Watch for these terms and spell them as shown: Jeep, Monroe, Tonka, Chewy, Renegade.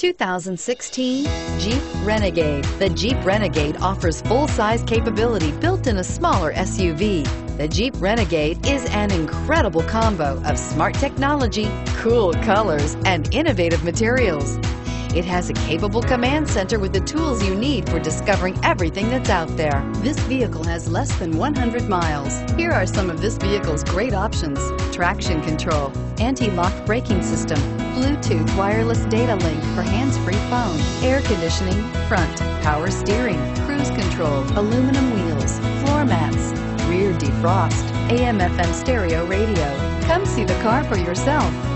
2016 Jeep Renegade. The Jeep Renegade offers full-size capability built in a smaller SUV. The Jeep Renegade is an incredible combo of smart technology, cool colors, and innovative materials. It has a capable command center with the tools you need for discovering everything that's out there. This vehicle has less than 100 miles. Here are some of this vehicle's great options: traction control, anti-lock braking system, Bluetooth wireless data link for hands-free phone, air conditioning, front, power steering, cruise control, aluminum wheels, floor mats, rear defrost, AM/FM stereo radio. Come see the car for yourself.